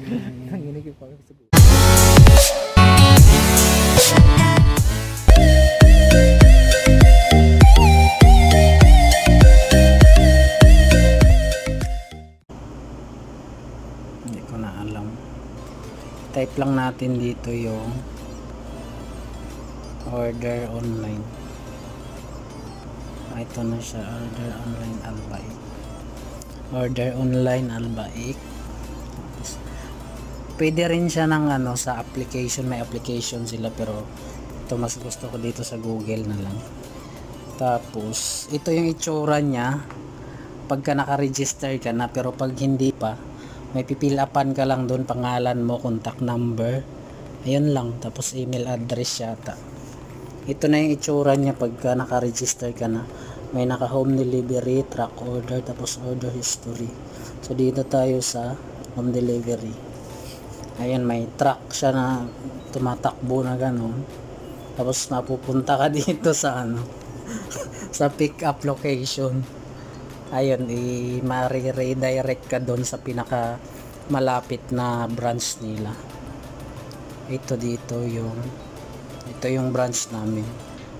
Hindi ko na alam. Type lang natin dito yung order online. Ito na siya, order online Albaik. Order online Albaik. Pwede rin siya ng sa application, may application sila, pero ito mas gusto ko dito sa Google na lang. Tapos ito yung itsura niya pagka naka-register ka na, pero pag hindi pa, may pipilapan ka lang doon, pangalan mo, contact number, ayun lang, tapos email address yata. Ito na yung itsura niya pagka naka-register ka na. May naka-home delivery, track order, tapos order history. So dito tayo sa home delivery. Ayan, may track siya na tumatakbo na ganun. Tapos mapupunta ka dito sa sa pick up location. Ayun, i-redirect ka doon sa pinaka malapit na branch nila. Ito dito yung branch namin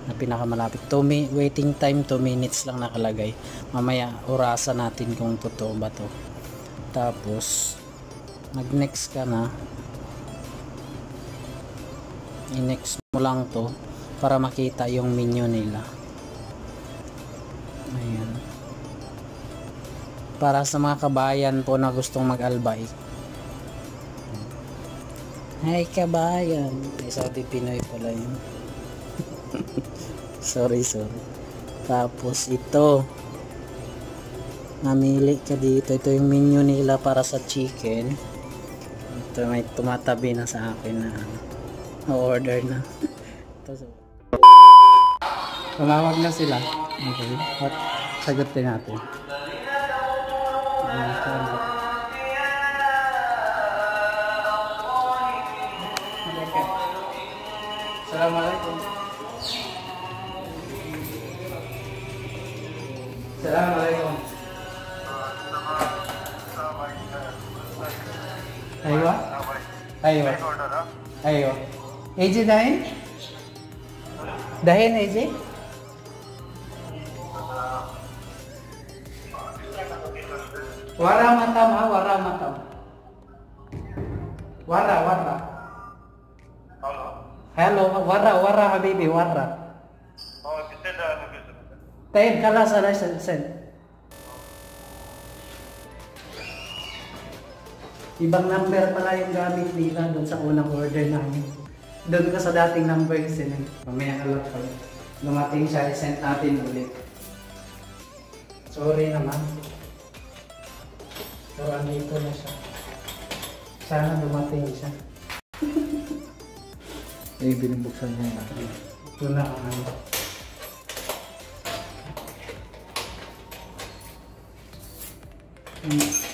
na pinakamalapit. Waiting time 2 minutes lang nakalagay. Mamaya orasa natin kung totoo ba to. Tapos mag next ka na, i-next mo lang to para makita yung menu nila. Ayan, para sa mga kabayan po na gustong mag-Albaik. Hey kabayan, Saudi Pinoy pala yun. sorry. Tapos ito, namili ka dito. Ito yung menu nila para sa chicken. Ito, may tumatabi na sa akin na order na. Tumawag na sila. Okay, at sagutin natin. Assalamualaikum. Assalamualaikum. Ayo. Eji dahin eji. Warra matam. Hello, warra habibi, warra. Oh, kita dah habis. Taib kala sana sen. Ibang number pala yung gamit nila doon sa unang order namin. Doon ka sa dating number kasi nang mamaya kalap pala. Lumating siya, i-send natin ulit. Sorry naman. Pero andito na siya. Sana dumating siya. Eh, binubuksan niya natin. Ito na ang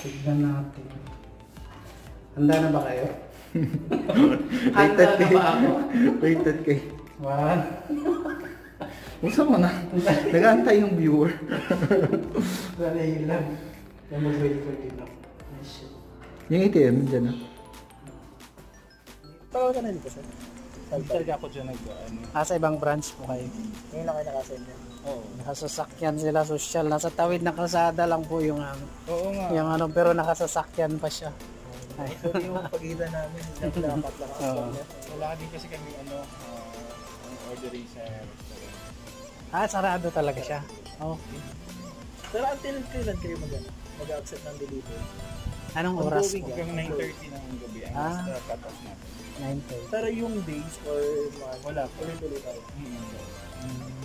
tignan natin. Handa na ba kayo? Handa na ba ako? Waited kayo. One. Busa mo na. Nag-aantay yung viewer. Dali lang. Mag-wait ko din ako. Yung ATM, dyan na. Tawa ka na dito sir. Talaga ako dyan nag-ano. Sa ibang branch po kayo. Ngayon lang kayo nakasin dyan. Oo. Nakasasakyan sila, social. Nasa tawid na kalsada lang po yung ano. Oo nga. Yung ano, pero nakasasakyan pa siya. So yung pagkita namin, dapat lang ako. Wala din kasi kami ordering sa restaurant. Sarado talaga siya. Okay. Pero until kayo mag-accept ng delivery. Anong oras po? Hanggang 9:30 ng gabi ang basta cut-off natin. 9:30. Pero yung days or wala po. Tuloy-tuloy tayo.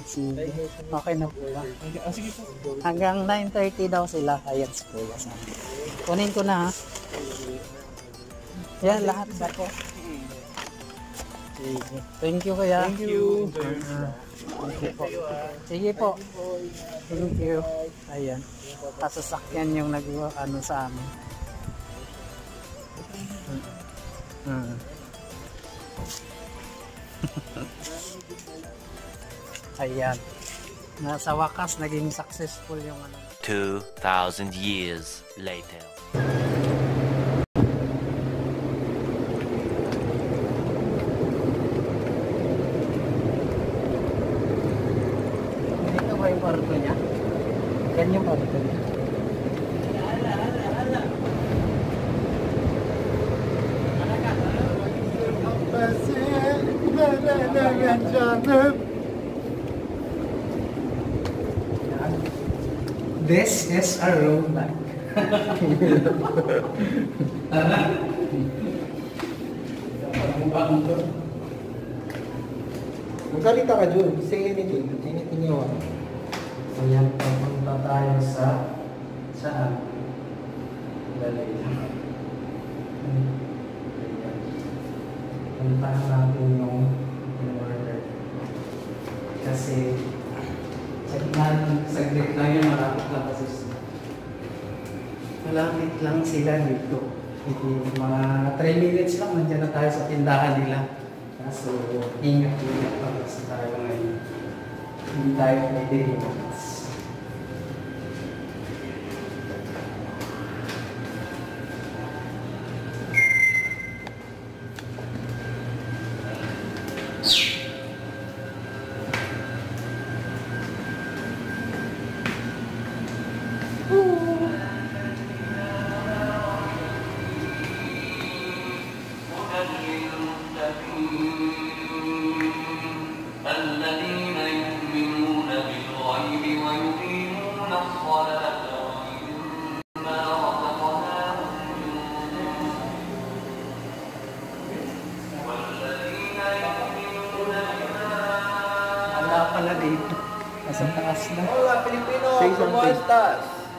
Sige. Okay na po ba? Sige po. Hanggang 9:30 daw sila. Ayan si Kuya sa akin. Kunin ko na ha. Yan, lahat ba po? Sige. Thank you kuya. Thank you. Sige po. Sige po. Thank you. Ayan. Pasasakyan yung nag-ano sa amin. Ayan. Nasa wakas naging successful yung ano. 2,000 years later. produknya, premium produknya. This is a room back. Magsalita ka, Jun. Say anything. Anything you want. So yan, papunta tayo sa... Saan? Balay. Puntahan natin yung in-order. Kasi... Saglit lang yun, marapit lang kasi sila. Malapit lang sila dito. Mga 3 minutes lang, nandiyan na tayo sa tindahan nila. So, ingat-ingat pa kasi tayo ngayon. Hindi tayo pwede relax.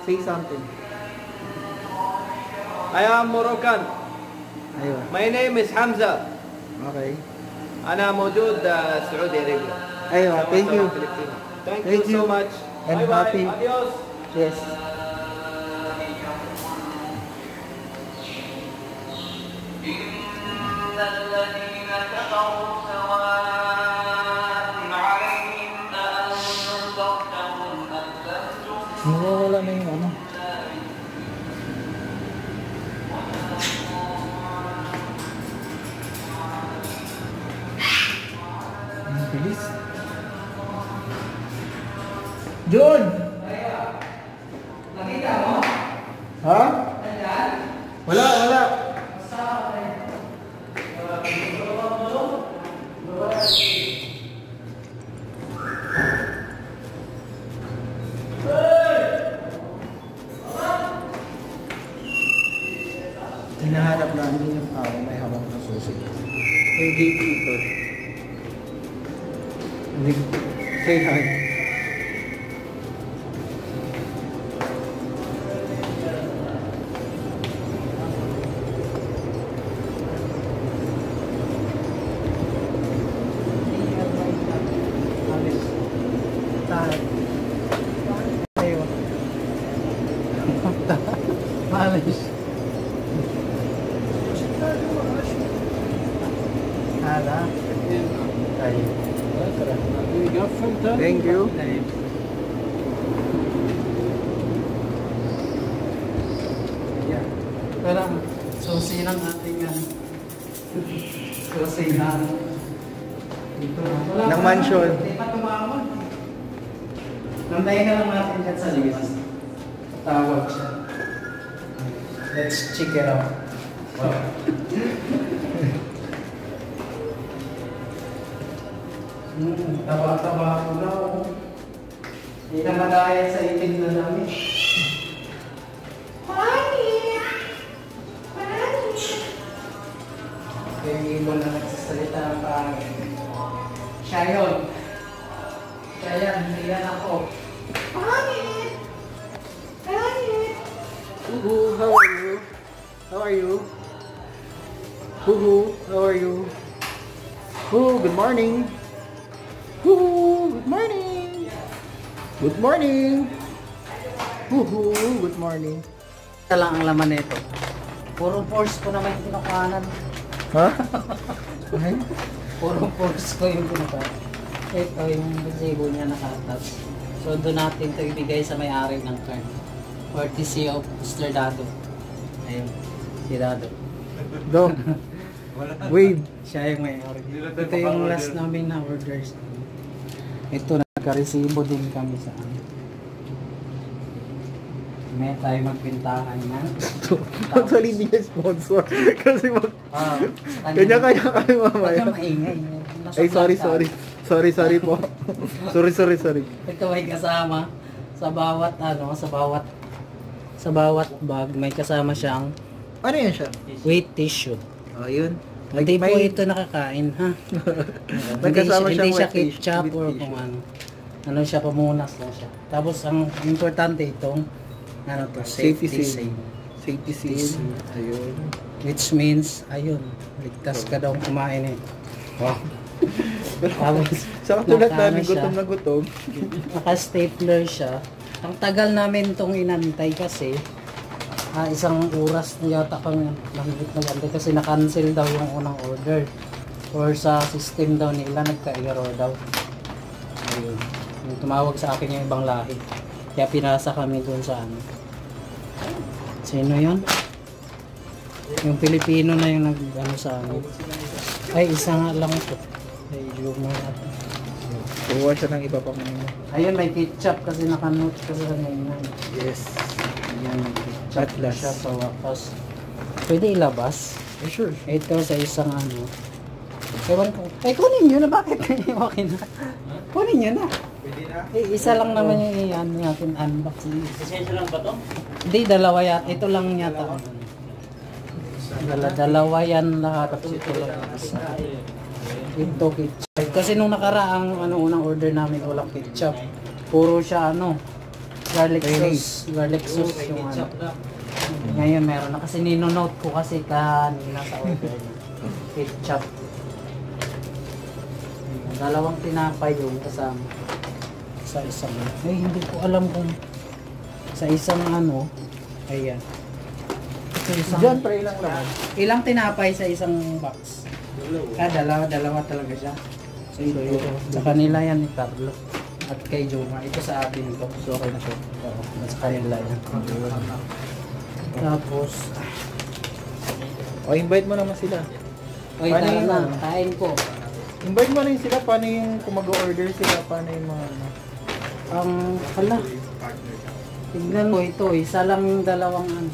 Say something. I am Moroccan. Aywa. My name is Hamza. Okay. Ana موجود Saudi Arabia. Aywa. Thank you. Thank you so much. And bye -bye. Happy. Adios. Yes. Jun! Nakita mo? Ha? Nandaan? Wala, wala. Tinahanap namin yung tao may hawak na susi. May gatekeeper. Say hi. Thank you. Yeah. Pero, susi lang natin yan. Susi lang. Ng mansion. Hindi pa tumawag. Nandayin na lang natin dyan sa ligas. Tawag siya. Let's check it out. Wow. Taba-taba ko daw. Hindi na madaya sa itin na namin. Marami! Marami! Kaya hindi mo na nagsasalita ng pangit. Siya yun. Siya yan. Hindi yan ako. Marami! Marami! Huhu, how are you? How are you? Huhu, how are you? Huhu, good morning! Woohoo! Good morning! Good morning! Woohoo! Good morning! Ito lang ang laman nito. Puro force ko naman yung pinakanan. Ha? Puro force ko yung pinakanan. Ito yung gazebo niya nakatas. So doon natin ito ibigay sa may-ari ng card. Courtesy of Mr. Dado. Ayun. Si Dado. Dog! Wave! Siya yung may-ari. Ito yung last namin na orders. Ito, nakaresibo din kami sa ano. May tayo magpintahan na. Actually, hindi niya sponsor. Kasi kanya-kanya kami mamaya. Huwag na maingay. Ay, sorry. Sorry po. Sorry. Ito may kasama sa bawat bag may kasama siyang ano yan siya? Wait, tissue. Oh, yun. Hindi po ito nakakain, ha? Nagkasama siya ng ketchup or kung ano. Ano siya, pamunas lang siya. Tapos ang importante itong ano to, safety seal. Ayun. Which means ayun, ligtas ka daw kumain eh. Wow. Sa katulad namin, gutom na gutom. Naka-stapler siya. Ang tagal namin itong inantay kasi isang oras na yata kami nag-antay kasi na-cancel daw yung unang order or sa system daw nila nagka-error daw. Ayun. Tumawag sa akin yung ibang lahi kaya pinasa kami doon sa ano. Sino yun? Yung Pilipino na yung nag-ano sa ano. Ay, isa nga lang ito. Ay, yung mga buwan siya ng iba pa kanina. Ayun, may ketchup kasi nakanote kasi kanina. Yes. Ayan, may ketchup siya sa wakas. Pwede ilabas? Eh, sure. Ito sa isang ano. Ewan ko. Eh, kunin nyo na. Bakit kaniwakin na? Kunin nyo na. Pwede na. Eh, isa lang naman yung iyan natin unboxing. Isensya lang ba ito? Hindi, dalawa yata. Ito lang yata. Dalawa yan lahat. Ito lang. Ito ketchup. Kasi nung nakaraang unang order namin walang ketchup. Puro siya garlic sauce yung ano. Ngayon meron na kasi ninonote ko kasi kanina sa order ketchup. Dalawang tinapay yung kasama sa isang. Eh hindi ko alam kung sa isang ano. Ayan. Diyan pre ilang laman. Ilang tinapay sa isang box? Dalawa talaga siya. So, ito. Sa kanila yan ni Carlo at kay Joma. Ito sa atin ito. So, okay na siya. Sa kanila yan. Tapos... O, invite mo naman sila. O, tara na. Kain ko. Invite mo na sila. Paano yung kung mag-order sila? Paano yung mga... Hala. Tignan mo ito. Isa lang dalawang ano.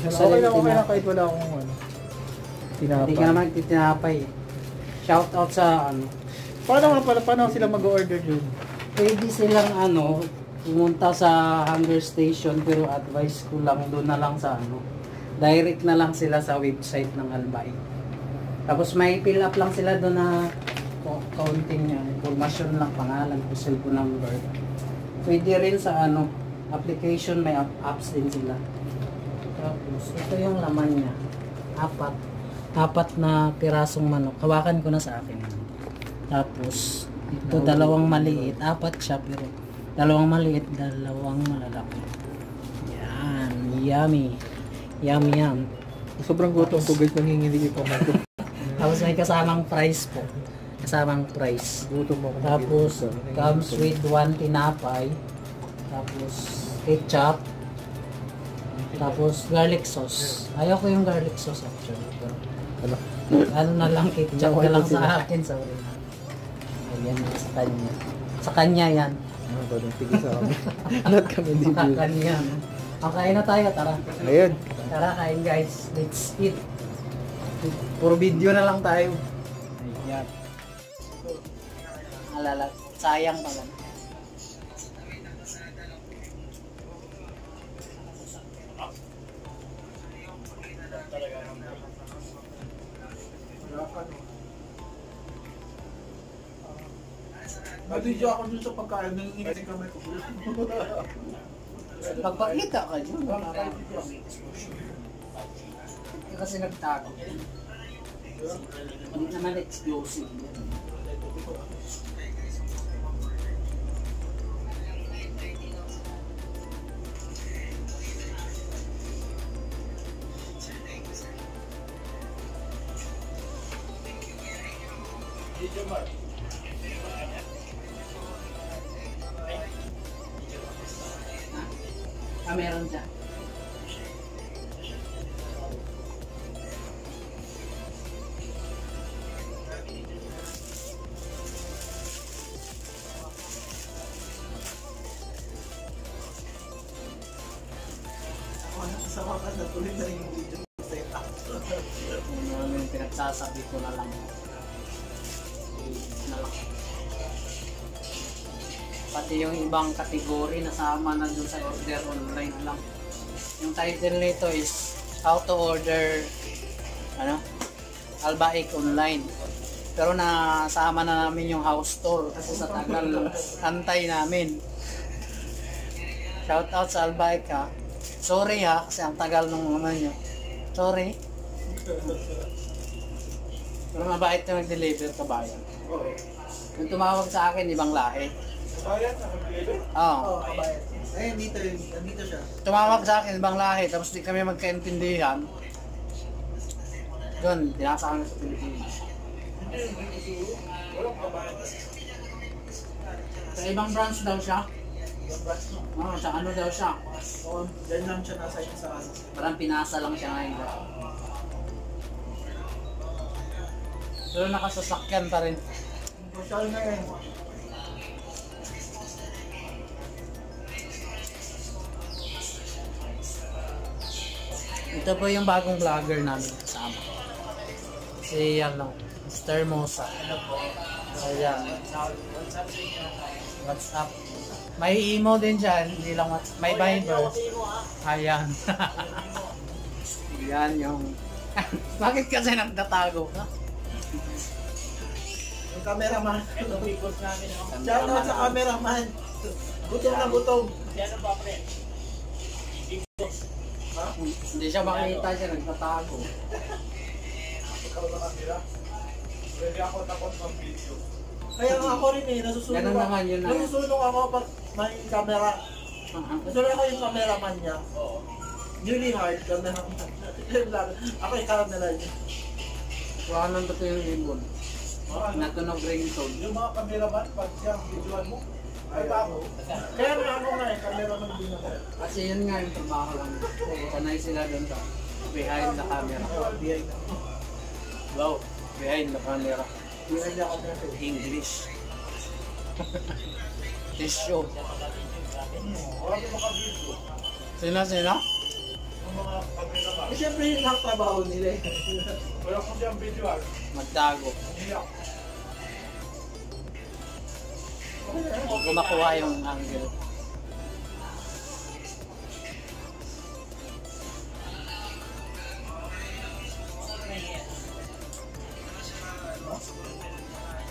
Okay lang ako kahit wala akong ano. Tinapay. Hindi ka naman titinapay eh. Shout out sa ano. Paano sila mag-order yun? Pwede silang pumunta sa Hunger Station pero advice ko lang doon na lang sa ano. Direct na lang sila sa website ng Albaik. Tapos may fill up lang sila doon na counting niya, information lang, pangalan, cellphone number. Pwede rin sa application, may apps din sila. Tapos ito yung laman niya. Apat na pirasong manok. Hawakan ko na sa akin. Tapos, ito dalawang maliit. Apat siya pero dalawang maliit, dalawang malalaki. Yan. Yummy. Yum. Sobrang gutom ko guys. Nanginginig ko pa. Tapos may kasamang price po. Gutom ako. Tapos, comes with one tinapay. Tapos, ketchup. Tapos, garlic sauce. Ayaw ko yung garlic sauce actually. Ano na lang, ketchup ka lang sa akin. Sorry. Ayan, sa kanya. Sa kanya yan. Parang tigil sa amin. Lahat kami dito. Sa kanya. Kain na tayo, tara. Ayun. Tara, kain guys. Let's eat. Puro video na lang tayo. Ayan. Alala, sayang pala. Nadidya ako dun sa pagkain, nanginginig ang kamay ko. Pagpakita ka dyan. Hindi kasi nagtago. Hindi naman explosive. Meron dyan. sama kan tertulis dari hidung setan. Namun pinagsasabi ko na lang. Pati yung ibang kategory nasama na dun sa order online lang. Yung title nito is how to order ano? Albaik online. Pero nasama na namin yung house tour kasi sa tagal antay namin. Shout out sa Albaik ha. Sorry ha, kasi ang tagal nung naman nyo. Sorry. Pero mabait na mag-deliver kabayan. Yung tumawag sa akin, ibang lahi. Kabayan? Oo. Eh, dito siya. Tumawag sa akin, ibang lahi. Tapos di kami magkaintindihan. Doon, dinasa kami sa Pilipinas. Sa ibang branch daw siya. Oh, sa ano daw siya. Oo, dyan lang siya nasa yun sa ano. Parang pinasa lang siya ngayon. Pero nakasasakyan pa rin. Social na yun. Ito po yung bagong vlogger namin kasama. Si ano. Mr. Mosa. Ayan. WhatsApp. May emo din dyan. Hindi lang WhatsApp. May Viber. Ayan. Ayan yung... Bakit kasi nagtatago ka? Yung cameraman. Shout out sa cameraman. Gutom na gutom. Hindi siya makita siya. Nagtatago. Ikaw na kamera. Pwede ako takot ng video. Kaya ako rin eh, nasusunod ako pag may camera. Nasusunod ako yung cameraman niya. Newly hard, cameraman. Ako yung camera niya. Wala nang dito yung ibon. Natunog ringtone. Yung mga cameraman, pag siya ang videoan mo, ay bago. Kaya nga ako nga eh, cameraman din ako. Kasi yun nga yung trabaho lang. Sanay sila doon ka. Behind the camera. Wow. Behind the camera. Behind the camera. English. This show. Sina? Siyempre yung nakatrabaho nila eh. Wala ko siyang visual. Magtago. Gumakuha yung angle.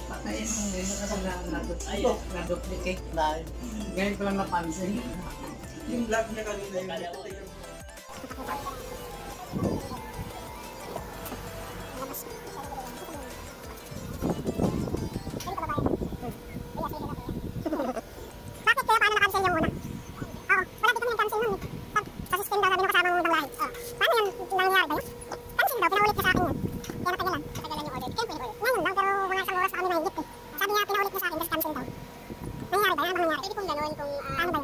Patayin mo rin kasi na-duplicate live. Ngayon ko lang napansin. Yung vlog niya kanina yung duplicate. Bakit kaya paano nakabi sa inyo muna? Oo, wala dito na yung cancel nun. Kasi-spend daw sabi nung kasama mo ibang lahat. Paano yung nangyayari ba yun? Cancel daw, pinaulit niya sa akin yun. Kaya matagalan. Matagalan yung order. Cancel ulit. Ngayon lang, pero mga isang oras pa kami mahigit eh. Sabi niya, pinaulit niya sa akin, tapos cancel daw. Nangyayari ba yun? Ano nangyari? Pwede kong gano'n kung... Paano ba yun?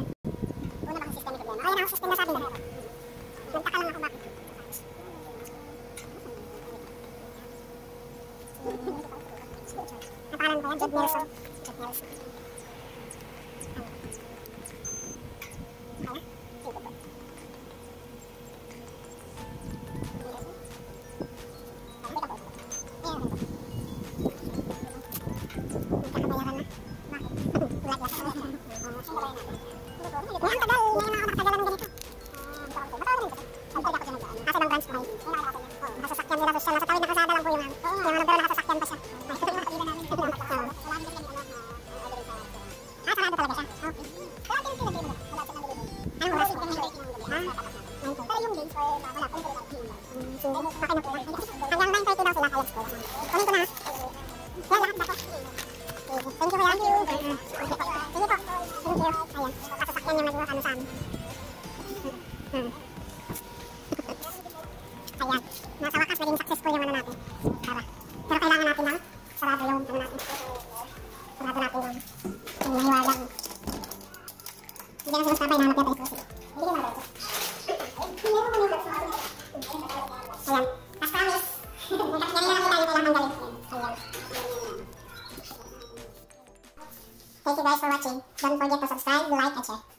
Una ba kung system yung problema? Ayun ako, system na sa akin na. Nagtaka lang ako bakit. Ang pangalan ko yan, Jed Nelson. Jed Nelson. Kaya? Sige po. Thank you guys for watching. Don't forget to subscribe, like, and share.